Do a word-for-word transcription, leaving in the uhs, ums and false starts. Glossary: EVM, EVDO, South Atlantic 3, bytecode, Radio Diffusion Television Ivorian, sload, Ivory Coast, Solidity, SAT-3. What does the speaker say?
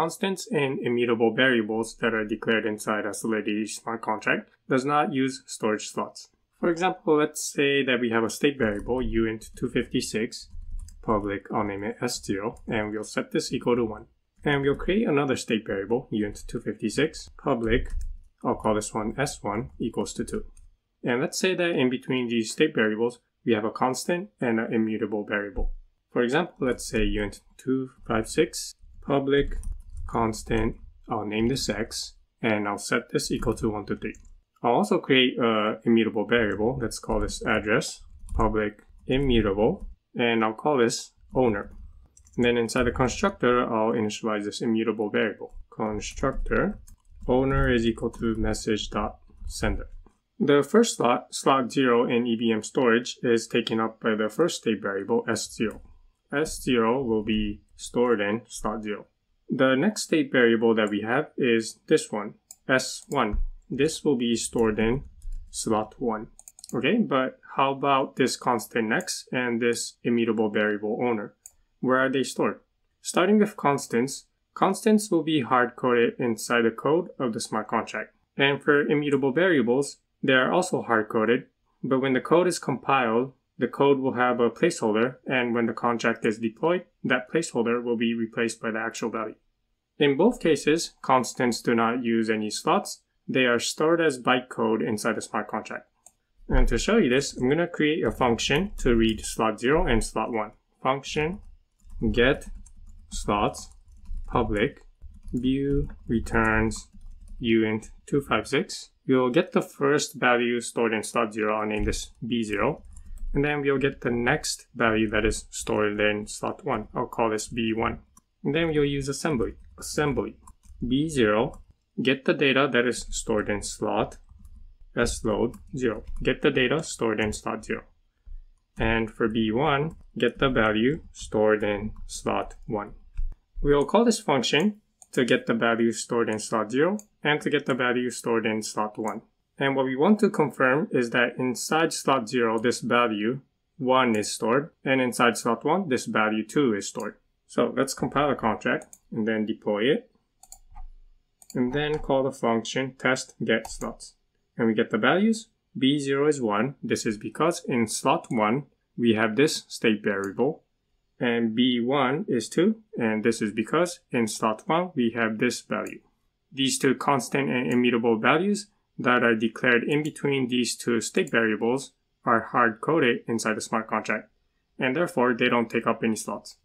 constants and immutable variables that are declared inside a Solidity smart contract, does not use storage slots. For example, let's say that we have a state variable, uint two fifty-six, public, I'll name it s zero, and we'll set this equal to one. And we'll create another state variable, uint two fifty-six, public, I'll call this one s one, equals to two. And let's say that in between these state variables, we have a constant and an immutable variable. For example, let's say uint two fifty-six, public, constant, I'll name this x, and I'll set this equal to one to three. I'll also create an immutable variable. Let's call this address, public immutable, and I'll call this owner. And then inside the constructor, I'll initialize this immutable variable. Constructor owner is equal to message.sender. The first slot, slot zero in E V M storage, is taken up by the first state variable s zero. s zero will be stored in slot zero. The next state variable that we have is this one, s one. This will be stored in slot one. Okay, but how about this constant x and this immutable variable owner? Where are they stored? Starting with constants, constants will be hard-coded inside the code of the smart contract. And for immutable variables, they are also hard-coded, but when the code is compiled, the code will have a placeholder, and when the contract is deployed, that placeholder will be replaced by the actual value. In both cases, constants do not use any slots. They are stored as bytecode inside the smart contract. And to show you this, I'm going to create a function to read slot zero and slot one. Function get slots public view returns uint two fifty-six. We'll get the first value stored in slot zero. I'll name this b zero. And then we'll get the next value that is stored in slot one. I'll call this b one. And then we'll use assembly. Assembly b zero. Get the data that is stored in slot sload zero. Get the data stored in slot zero. And for b one, get the value stored in slot one. We will call this function to get the value stored in slot zero and to get the value stored in slot one. And what we want to confirm is that inside slot zero, this value one is stored, and inside slot one, this value two is stored. So let's compile a contract and then deploy it. And then call the function test get slots. And we get the values. b zero is one. This is because in slot one, we have this state variable. And b one is two. And this is because in slot one, we have this value. These two constant and immutable values that are declared in between these two state variables are hard-coded inside the smart contract. And therefore, they don't take up any slots.